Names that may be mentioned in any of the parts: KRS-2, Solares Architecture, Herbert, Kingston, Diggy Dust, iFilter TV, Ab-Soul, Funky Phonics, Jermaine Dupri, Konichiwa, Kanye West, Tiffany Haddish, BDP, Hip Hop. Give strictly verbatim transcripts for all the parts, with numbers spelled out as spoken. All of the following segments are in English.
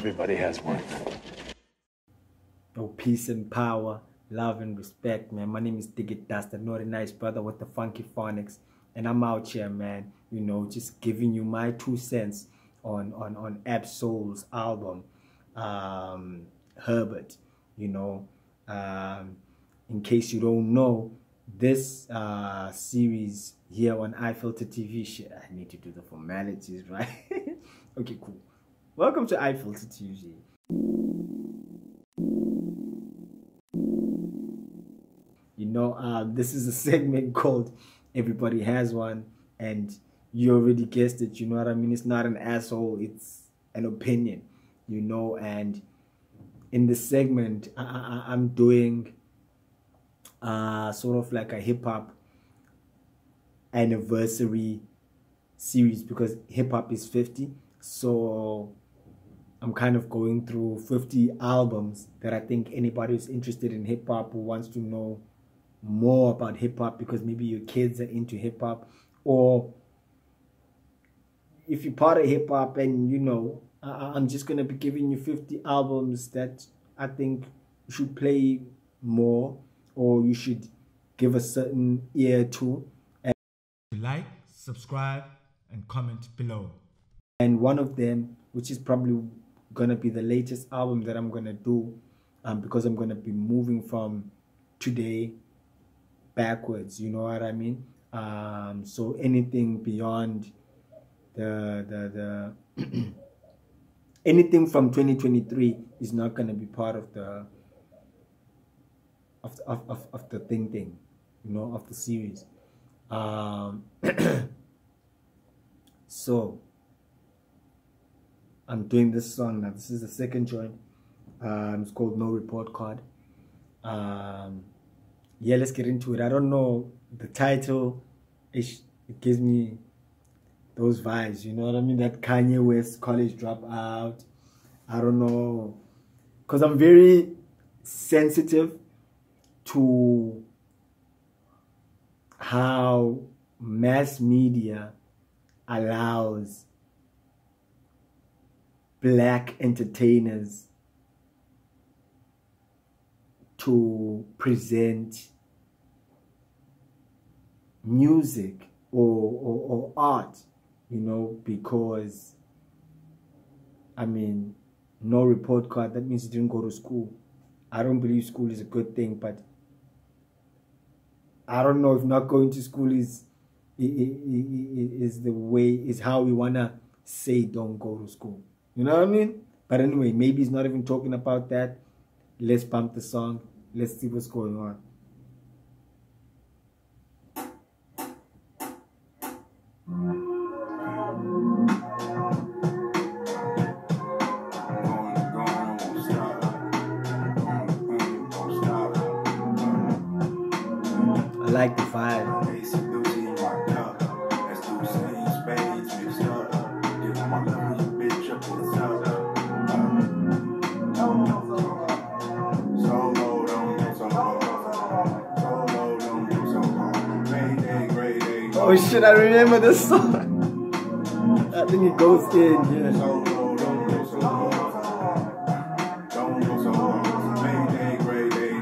Everybody has one. Oh, peace and power, love and respect, man. My name is Diggy Dust, another nice brother with the Funky Phonics. And I'm out here, man, you know, just giving you my two cents on, on, on Ab-Soul's album, um, Herbert, you know. Um, in case you don't know, this uh, series here on iFilter T V, shit, I need to do the formalities, right? Okay, cool. Welcome to iFilter T V. You know, uh, this is a segment called Everybody Has One, and you already guessed it, you know what I mean? It's not an asshole, it's an opinion, you know. And in this segment, I, I, I'm doing uh, sort of like a hip-hop anniversary series, because hip-hop is fifty, so I'm kind of going through fifty albums that I think anybody who's interested in hip-hop, who wants to know more about hip-hop, because maybe your kids are into hip-hop, or if you're part of hip-hop, and you know, I I'm just gonna be giving you fifty albums that I think you should play more, or you should give a certain ear to. And like, subscribe, and comment below. And one of them, which is probably gonna be the latest album that I'm gonna do, um, because I'm gonna be moving from today backwards, you know what I mean? Um, so anything beyond the the the anything from twenty twenty-three is not gonna be part of the of of of, of the thing thing, you know, of the series. Um, so I'm doing this song now. This is the second joint. Um, it's called No Report Card. Um, yeah, let's get into it. I don't know, the title, it, it gives me those vibes, you know what I mean? That Kanye West college dropout. I don't know, because I'm very sensitive to how mass media allows black entertainers to present music or, or, or art, you know, because, I mean, no report card, that means you didn't go to school. I don't believe school is a good thing, but I don't know if not going to school is, is the way, is how we wanna say don't go to school. You know what I mean? But anyway, maybe he's not even talking about that. Let's bump the song. Let's see what's going on. I like the vibe. Oh shit, I remember this song. I think it goes in, yeah.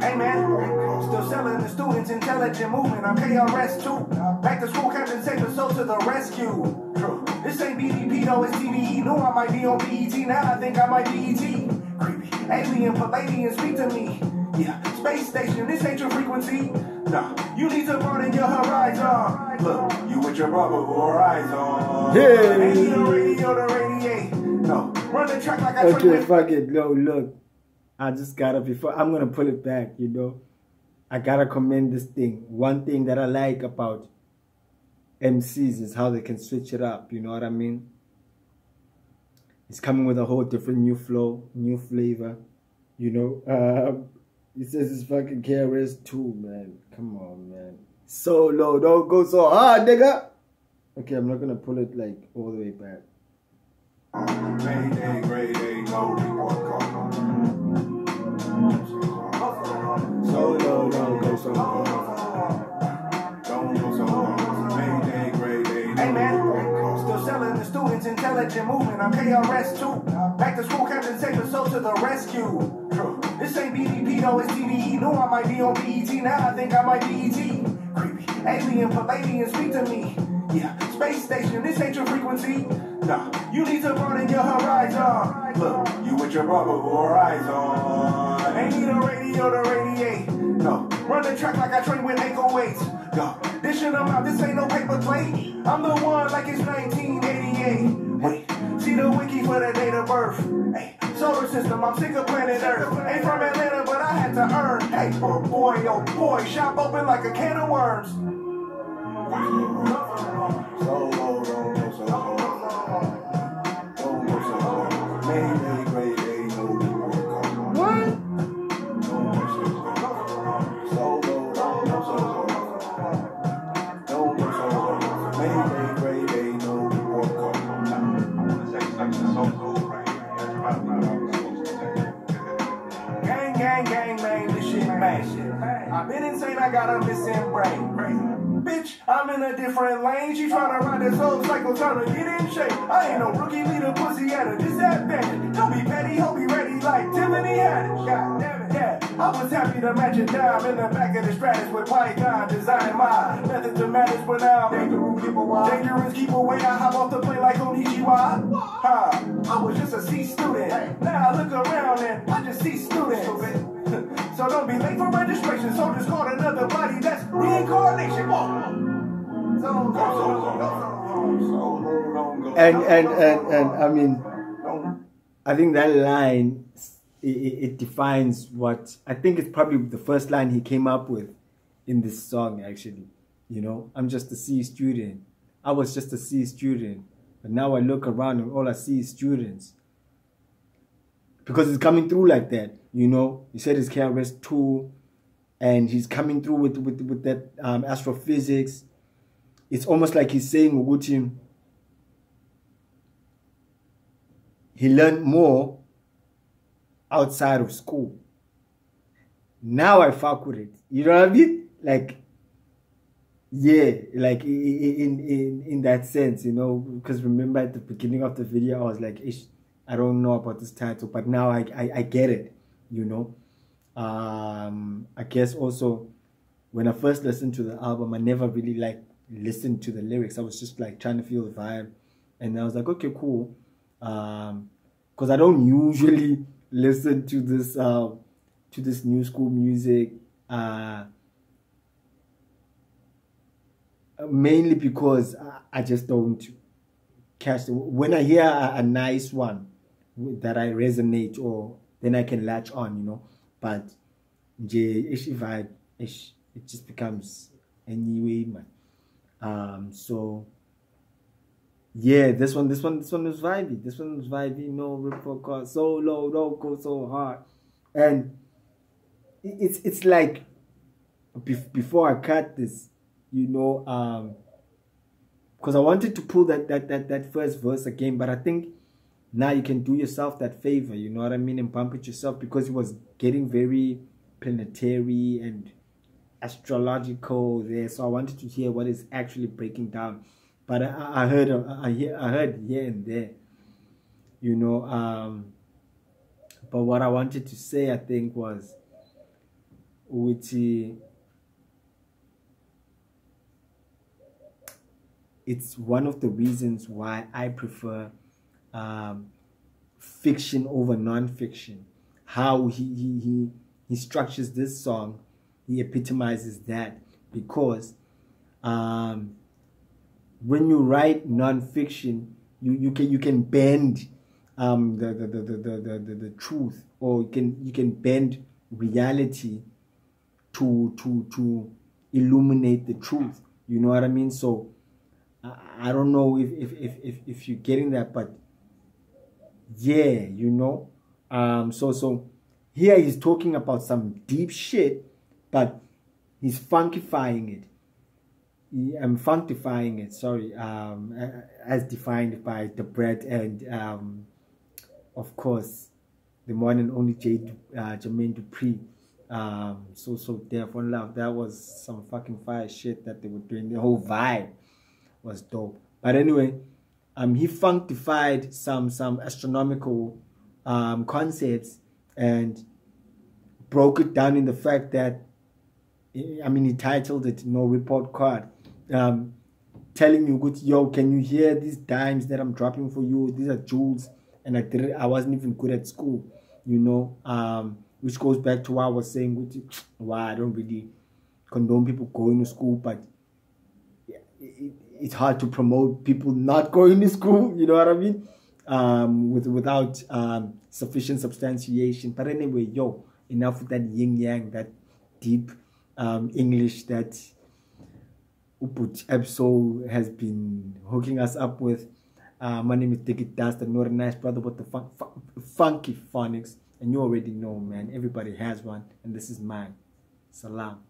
Hey man, still selling the students intelligent movement. I'm K R S two. Back to school, Captain Save the Soul to the rescue. This ain't B D P though, it's T V E. No, I might be on P E T now. I think I might be E T. Creepy. Alien, Palladian, speak to me. Yeah, space station, this ain't your frequency. Nah, you need to broaden your horizon. Look, you with your rubber horizon. Hey. Ain't the radio to radiate. No, run the track like I okay, tried. Fuck it, no, look. I just gotta before I'm gonna pull it back, you know. I gotta commend this thing. One thing that I like about M Cs is how they can switch it up, you know what I mean? It's coming with a whole different new flow, new flavor, you know. Uh, It says it's fucking K R S two, man. Come on, man. So low, don't go so hard, nigga. Okay, I'm not gonna pull it like all the way back. So low, don't go so hard. Don't go so hard. Hey man, still selling the students intelligent movement. I'm K R S two. Back to school, Captain takes himself to the rescue. This ain't B D P, no, it's T V E. Knew I might be on B E T, now I think I might be E T. Creepy. Alien, Palladian, speak to me. Yeah, space station, this ain't your frequency. Nah, you need to broaden your horizon. Look, you with your rubber horizon. Ain't need a radio to radiate. No, run the track like I train with eight oh eights. Go, dishing them out, this ain't no paper plate. I'm the one like it's nineteen eighty-eight. Wait, see the wiki for the date of birth. Hey, solar system, I'm sick of planet Earth. Ain't from Atlanta, but I had to earn. Hey, oh boy, oh boy, shop open like a can of worms. So low, don't go so low. Don't go so low. Maybe grade eight, no people come on. What? Don't go so low. So low, don't go so low. Don't go so low. Maybe grade eight, no people come on. On the second section, so low, right? Gang, gang, gang, man, this shit mad. I've been insane, I got a missing brain. brain. Bitch, I'm in a different lane. She tryna ride this whole cycle, tryna get in shape. I ain't no rookie, lead a pussy at a disadvantage. Don't be petty, hope be ready like Tiffany Haddish. God damn it, yeah. I was happy to match a dime in the back of the Stratus with white guy design mine. Nothing to manage, but now dangerous keep away. Dangerous keep away. I hop off the plane like Konichiwa. Huh? I was just a C student. Now I look around and I just see students. So don't be late for registration. Soldiers caught another body. That's reincarnation. And and and and I mean, I think that line it, it defines what I think it's probably the first line he came up with in this song. Actually, you know, I'm just a C student. I was just a C student, but now I look around and all I see is students. Because it's coming through like that, you know. He said it's K R S two, and he's coming through with with, with that um, astrophysics. It's almost like he's saying Uguti, he learned more outside of school. Now I fuck with it. You know what I mean? Like, yeah, like in in in that sense, you know. Because remember at the beginning of the video, I was like, ish. I don't know about this title, but now I, I, I get it, you know. Um, I guess also when I first listened to the album, I never really like listened to the lyrics. I was just like trying to feel the vibe. And I was like, okay, cool. Um, because I don't usually listen to this, uh, to this new school music. Uh, mainly because I, I just don't catch them. When I hear a, a nice one, that I resonate or then I can latch on, you know. But vibe, it just becomes anyway, man. Um so yeah, this one, this one, this one was vibey. This one was vibey, no ripple car, so low, don't go so hard. And it's it's like before I cut this, you know, um because I wanted to pull that that that that first verse again, but I think now you can do yourself that favor, you know what I mean, and bump it yourself, because it was getting very planetary and astrological there. So I wanted to hear what is actually breaking down, but I, I heard I hear I heard here and there, you know. Um, but what I wanted to say, I think, was Uti. It's one of the reasons why I prefer. Um, fiction over non-fiction. How he, he he he structures this song, he epitomizes that, because um, when you write non-fiction, you you can you can bend um, the, the, the, the, the, the the truth, or you can you can bend reality to to to illuminate the truth. You know what I mean? So I, I don't know if if if if, if you're getting that, but yeah, you know, um so so here he's talking about some deep shit, but he's funkifying it. I'm funkifying it, sorry, um as defined by the bread and um of course the one and only J, uh, Jermaine Dupri. um so so therefore love, that was some fucking fire shit that they were doing. The whole vibe was dope. But anyway, Um, he funkified some some astronomical um, concepts and broke it down in the fact that, I mean, he titled it No Report Card, um, telling you, good, yo, can you hear these dimes that I'm dropping for you? These are jewels. And I didn't, I wasn't even good at school, you know, um, which goes back to what I was saying, which, wow, I don't really condone people going to school, but yeah, it, it's hard to promote people not going to school, you know what I mean, um, with, without um, sufficient substantiation. But anyway, yo, enough with that yin-yang, that deep um, English that Ab-Soul has been hooking us up with. Uh, my name is Diggy Dust, and you're a nice brother with the fun fun funky phonics. And you already know, man, everybody has one, and this is mine. Salam.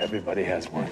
Everybody has one.